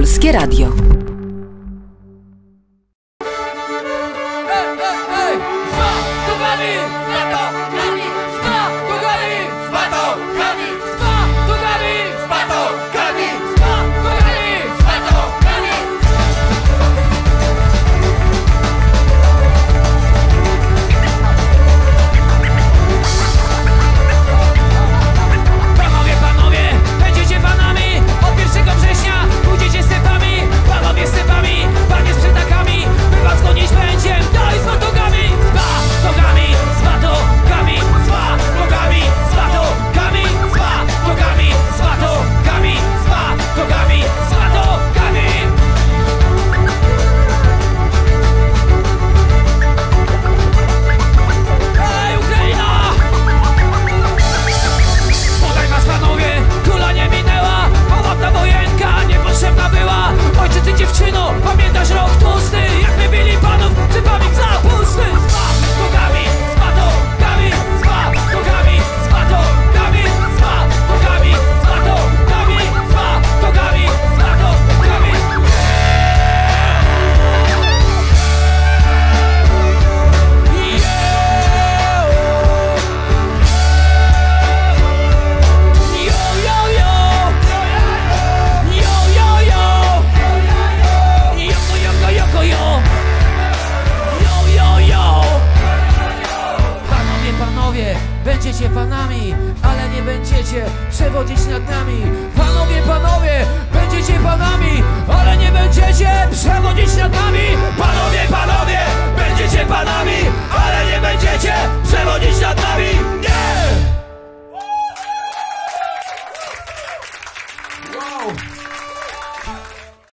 Polskie Radio. Będziecie panami, ale nie będziecie przewodzić nad nami. Panowie, panowie, będziecie panami, ale nie będziecie przewodzić nad nami. Panowie, panowie, będziecie panami, ale nie będziecie przewodzić nad nami. Nie! Wow.